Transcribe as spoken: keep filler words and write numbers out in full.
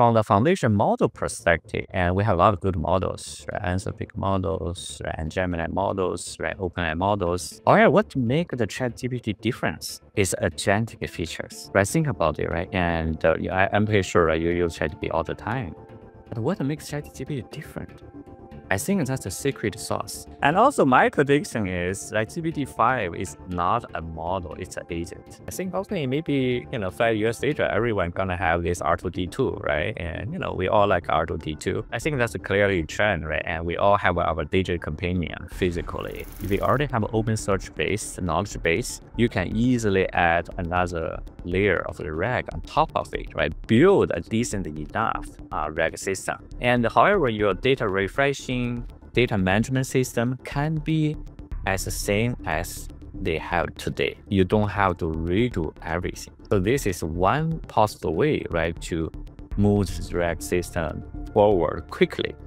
from the foundation model perspective, and we have a lot of good models, right? Anthropic models, right? And Gemini models, right? OpenAI models. All right, what makes the ChatGPT difference is agentic features, right? Think about it, right? And uh, I, I'm pretty sure right, you use ChatGPT all the time. But what makes ChatGPT different? I think that's the secret sauce. And also my prediction is like G P T five is not a model, it's an agent. I think hopefully maybe, you know, five years later, everyone gonna have this R two D two, right? And, you know, we all like R two D two. I think that's a clearly trend, right? And we all have our digital companion physically. If you already have an open search base, knowledge base, you can easily add another layer of the RAG on top of it, right? Build a decent enough uh, RAG system. And however, your data refreshing, data management system can be as the same as they have today. You don't have to redo everything. So this is one possible way, right, to move the RAG system forward quickly.